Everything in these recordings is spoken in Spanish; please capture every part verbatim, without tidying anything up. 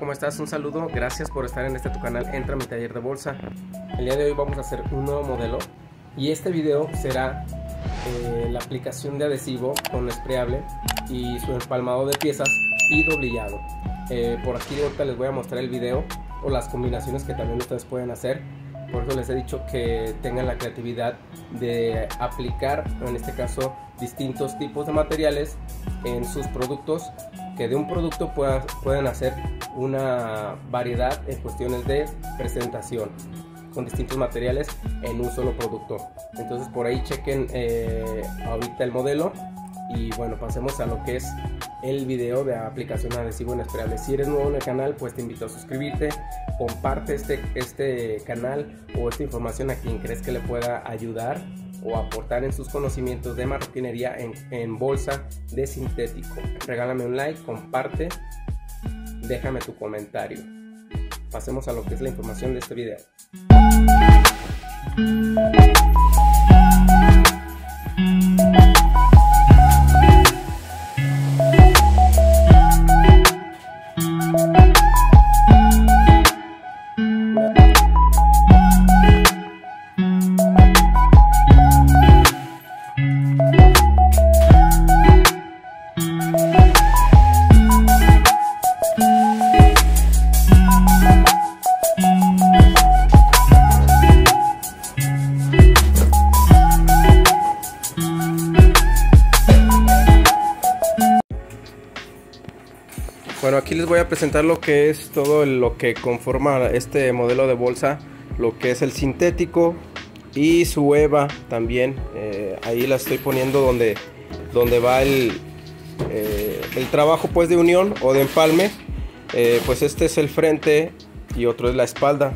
¿Cómo estás? Un saludo, gracias por estar en este tu canal Entra a mi taller de bolsa. El día de hoy vamos a hacer un nuevo modelo y este video será eh, la aplicación de adhesivo con ESPREABLE y su empalmado de piezas y doblillado. Eh, por aquí de ahorita les voy a mostrar el video o las combinaciones que también ustedes pueden hacer. Por eso les he dicho que tengan la creatividad de aplicar, en este caso, distintos tipos de materiales en sus productos, que de un producto puedan, pueden hacer una variedad en cuestiones de presentación con distintos materiales en un solo producto. Entonces por ahí chequen eh, ahorita el modelo y bueno, pasemos a lo que es el video de aplicación adhesivo en ESPREABLE. Si eres nuevo en el canal, pues te invito a suscribirte, comparte este, este canal o esta información a quien crees que le pueda ayudar o aportar en sus conocimientos de marroquinería en, en bolsa de sintético. Regálame un like, comparte, déjame tu comentario. Pasemos a lo que es la información de este video. Bueno, aquí les voy a presentar lo que es todo lo que conforma este modelo de bolsa, lo que es el sintético y su EVA también. Eh, ahí la estoy poniendo donde, donde va el, eh, el trabajo pues de unión o de empalme. Eh, pues este es el frente y otro es la espalda.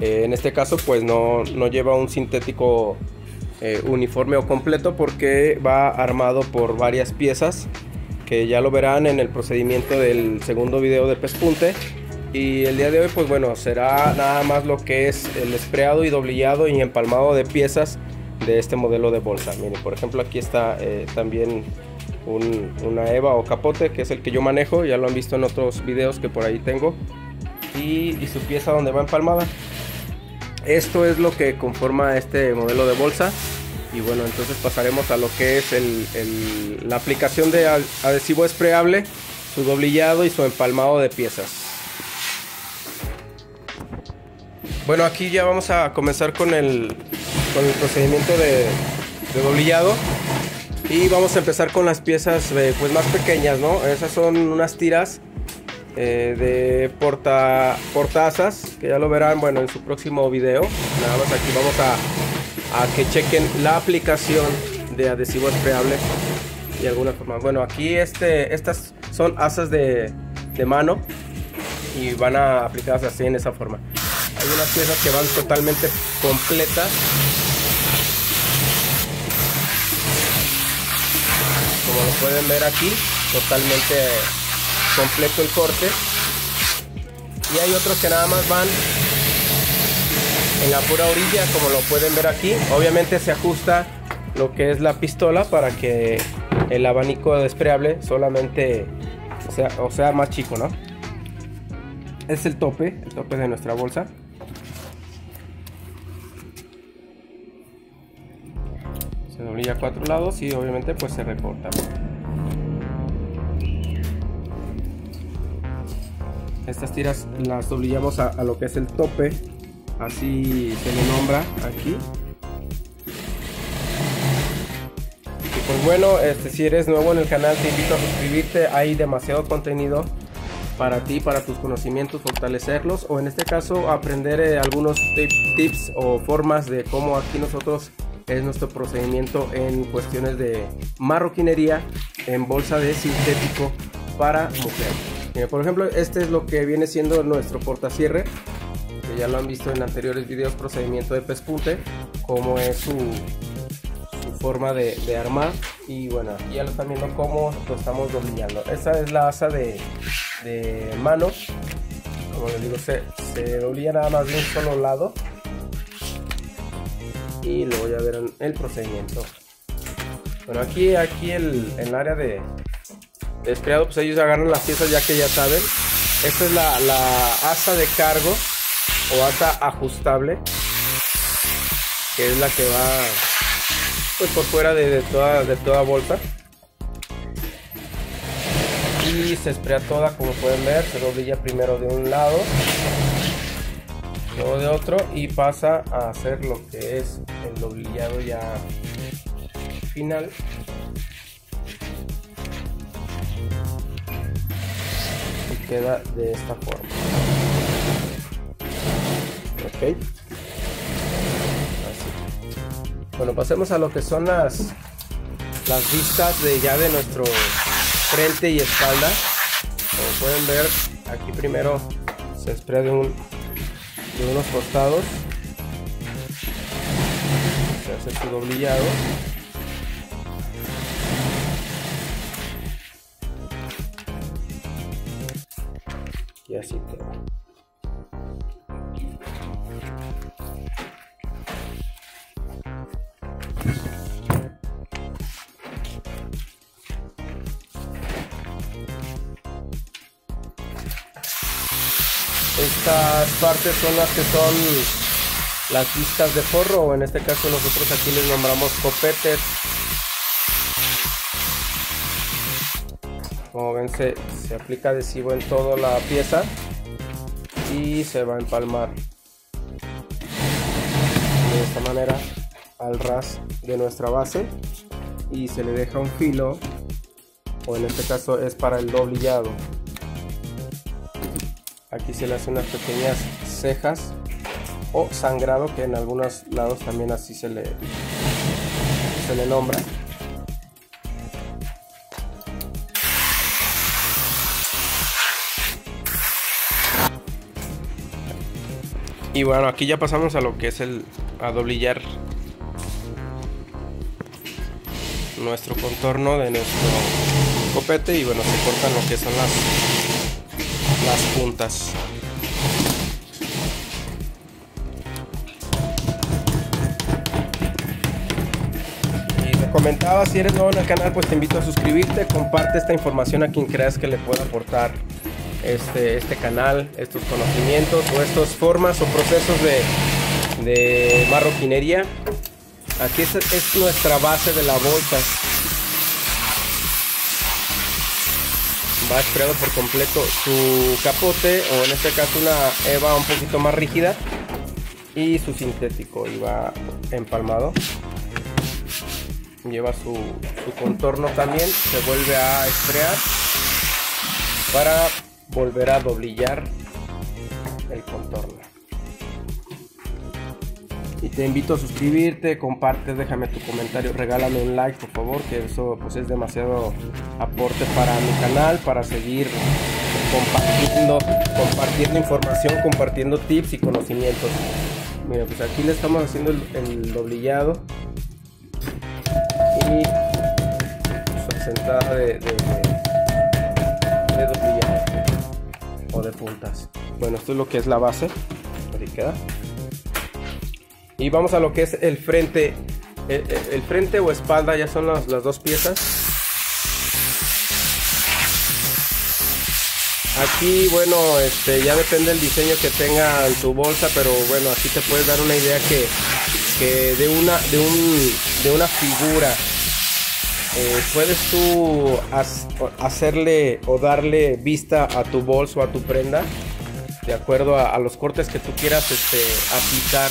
Eh, en este caso pues no, no lleva un sintético eh, uniforme o completo porque va armado por varias piezas, que ya lo verán en el procedimiento del segundo video de pespunte. Y el día de hoy pues bueno, será nada más lo que es el espreado y doblillado y empalmado de piezas de este modelo de bolsa. Miren, por ejemplo, aquí está eh, también un, una EVA o capote, que es el que yo manejo, ya lo han visto en otros videos que por ahí tengo, y, y su pieza donde va empalmada. Esto es lo que conforma este modelo de bolsa. Y bueno, entonces pasaremos a lo que es el, el, la aplicación de adhesivo ESPREABLE, su doblillado y su empalmado de piezas. Bueno, aquí ya vamos a comenzar con el, con el procedimiento de, de doblillado. Y vamos a empezar con las piezas eh, pues más pequeñas, ¿no? Esas son unas tiras eh, de porta, portazas, que ya lo verán, bueno, en su próximo video. Nada más aquí vamos a... a que chequen la aplicación de adhesivo ESPREABLE y algunas formas. Bueno, aquí este, estas son asas de, de mano y van a aplicadas así en esa forma. Hay unas piezas que van totalmente completas, como lo pueden ver aquí, totalmente completo el corte. Y hay otros que nada más van en la pura orilla, como lo pueden ver aquí. Obviamente se ajusta lo que es la pistola para que el abanico ESPREABLE solamente sea, o sea más chico, ¿no? Es el tope, el tope de nuestra bolsa. Se doblilla a cuatro lados y obviamente pues se recorta. Estas tiras las doblillamos a, a lo que es el tope. Así se le nombra aquí. Y pues bueno, este, si eres nuevo en el canal, te invito a suscribirte. Hay demasiado contenido para ti, para tus conocimientos, fortalecerlos, o en este caso aprender eh, algunos tip, tips o formas de cómo aquí nosotros es nuestro procedimiento en cuestiones de marroquinería en bolsa de sintético para mujer. Mira, por ejemplo, este es lo que viene siendo nuestro portacierre, que ya lo han visto en anteriores videos, procedimiento de pespunte, como es su, su forma de, de armar. Y bueno, aquí ya lo están viendo cómo lo estamos doblillando. Esta es la asa de, de mano, como les digo, se, se doblilla nada más de un solo lado y luego ya verán el procedimiento. Bueno, aquí, aquí el, el área de, de ESPREABLE, pues ellos agarran las piezas ya que ya saben Esta es la, la asa de cargo o asa ajustable, que es la que va pues por fuera de, de, toda, de toda bolsa. Y se esprea toda, como pueden ver, se rodilla primero de un lado, luego de otro, y pasa a hacer lo que es el doblillado ya final. Y queda de esta forma. Ok. Así. Bueno, pasemos a lo que son las, las vistas de ya de nuestro frente y espalda. Como pueden ver, aquí primero se esprea de un de unos costados, se hace su doblillado, y así queda. Estas partes son las que son las vistas de forro, o en este caso nosotros aquí les nombramos copetes. Como ven, se, se aplica adhesivo en toda la pieza y se va a empalmar de esta manera al ras de nuestra base, y se le deja un filo, o en este caso es para el doblillado. Aquí se le hacen unas pequeñas cejas o sangrado, que en algunos lados también así se le, se le nombra. Y bueno, aquí ya pasamos a lo que es el a doblillar nuestro contorno de nuestro copete, y bueno, se cortan lo que son las las puntas. Y te comentaba, si eres nuevo en el canal, pues te invito a suscribirte, comparte esta información a quien creas que le pueda aportar este, este canal, estos conocimientos o estas formas o procesos de, de marroquinería. Aquí es, es nuestra base de la bolsa. Va espirado por completo su capote, o en este caso una eva un poquito más rígida, y su sintético, y va empalmado. Lleva su, su contorno también, se vuelve a esprear para volver a doblillar el contorno. Y te invito a suscribirte, comparte, déjame tu comentario, regálame un like por favor, que eso pues es demasiado aporte para mi canal, para seguir compartiendo, compartiendo información, compartiendo tips y conocimientos. Mira, pues aquí le estamos haciendo el, el doblillado y su asentada de, de, de, de doblillado o de puntas. Bueno, esto es lo que es la base, así queda. Y vamos a lo que es el frente. El, el frente o espalda ya son las, las dos piezas. Aquí, bueno, este, ya depende del diseño que tenga en tu bolsa, pero bueno, aquí te puedes dar una idea que, que de, una, de, un, de una figura eh, puedes tú hacerle o darle vista a tu bolso o a tu prenda de acuerdo a, a los cortes que tú quieras este, aplicar,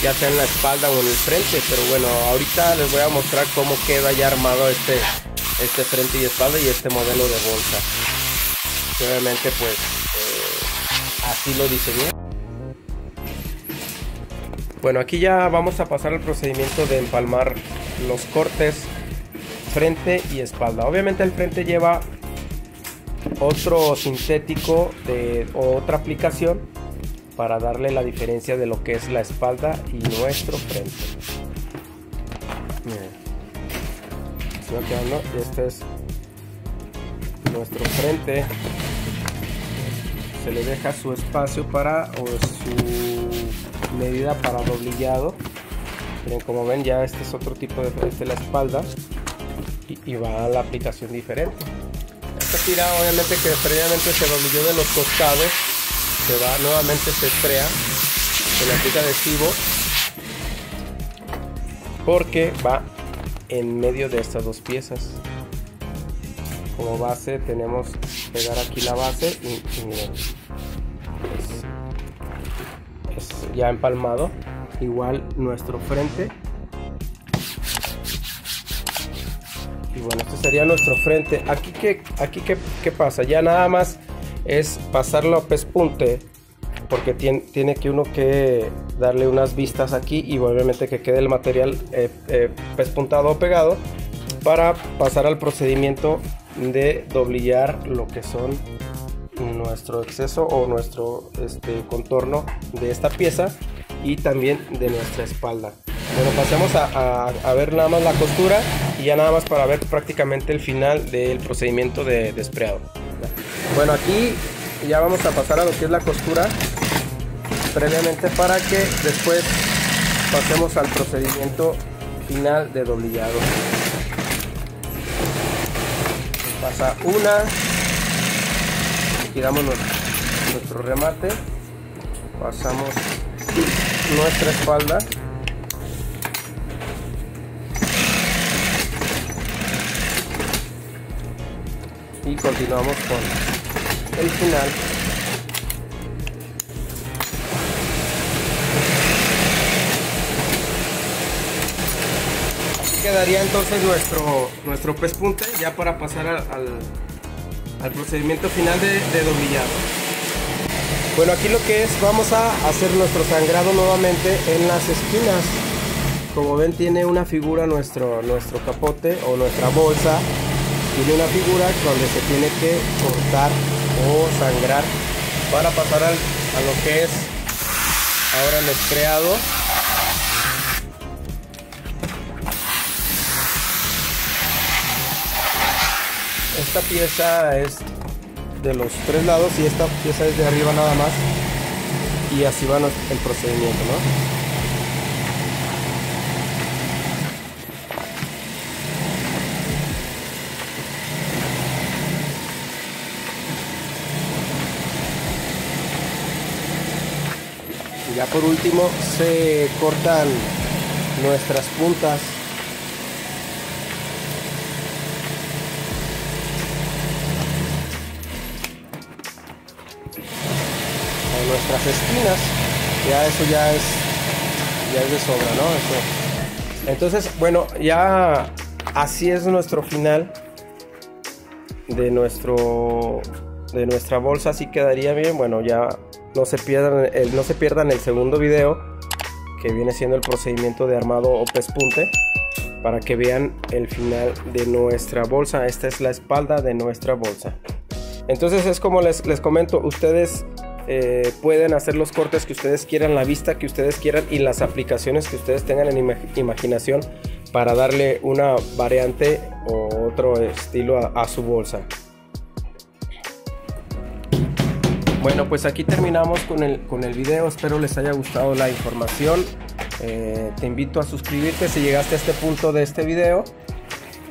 ya sea en la espalda o en el frente. Pero bueno, ahorita les voy a mostrar cómo queda ya armado este este frente y espalda y este modelo de bolsa. Obviamente pues eh, así lo diseñé. Bueno, aquí ya vamos a pasar al procedimiento de empalmar los cortes frente y espalda. Obviamente el frente lleva otro sintético de, o otra aplicación, para darle la diferencia de lo que es la espalda y nuestro frente. Miren, este es nuestro frente, se le deja su espacio para, o su medida para doblillado. Miren, como ven, ya este es otro tipo de frente, la espalda, y, y va a la aplicación diferente. esta tira, obviamente que previamente se dobló de los costados, se va nuevamente, se frea, se le aplica adhesivo porque va en medio de estas dos piezas. Como base tenemos pegar aquí la base y, y miren, es, es ya empalmado. Igual nuestro frente. Y bueno, este sería nuestro frente. Aquí que aquí que, que pasa, ya nada más es pasarlo a pespunte, porque tiene, tiene que uno que darle unas vistas aquí y obviamente que quede el material eh, eh, pespuntado o pegado, para pasar al procedimiento de doblear lo que son nuestro exceso o nuestro este, contorno de esta pieza y también de nuestra espalda. Bueno, pasemos a, a, a ver nada más la costura y ya nada más para ver prácticamente el final del procedimiento de, de espreado. Bueno, aquí ya vamos a pasar a lo que es la costura previamente, para que después pasemos al procedimiento final de doblillado. Pasa una, giramos nuestro, nuestro remate, pasamos nuestra espalda, y continuamos con el final. Así quedaría entonces nuestro nuestro pespunte, ya para pasar al, al, al procedimiento final de, de doblillado. Bueno, aquí lo que es, vamos a hacer nuestro sangrado nuevamente en las esquinas. Como ven, tiene una figura nuestro, nuestro capote o nuestra bolsa. Tiene una figura donde se tiene que cortar o sangrar para pasar al, a lo que es ahora el espreado. Esta pieza es de los tres lados y esta pieza es de arriba nada más, y así va el procedimiento, ¿no? Ya por último se cortan nuestras puntas. Nuestras esquinas, ya eso ya es ya es de sobra, ¿no? Eso. Entonces, bueno, ya así es nuestro final de nuestro de nuestra bolsa. Así quedaría bien. Bueno, ya no se pierdan el, no se pierdan el segundo video, que viene siendo el procedimiento de armado o pespunte, para que vean el final de nuestra bolsa. Esta es la espalda de nuestra bolsa. Entonces es como les, les comento, ustedes Eh, pueden hacer los cortes que ustedes quieran, la vista que ustedes quieran y las aplicaciones que ustedes tengan en ima imaginación para darle una variante o otro estilo a, a su bolsa. Bueno, pues aquí terminamos con el, con el video. Espero les haya gustado la información. Eh, te invito a suscribirte si llegaste a este punto de este video.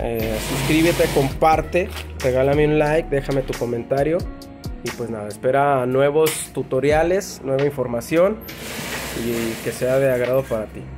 Eh, suscríbete, comparte, regálame un like, déjame tu comentario. Y pues nada, espera nuevos tutoriales, nueva información y que sea de agrado para ti.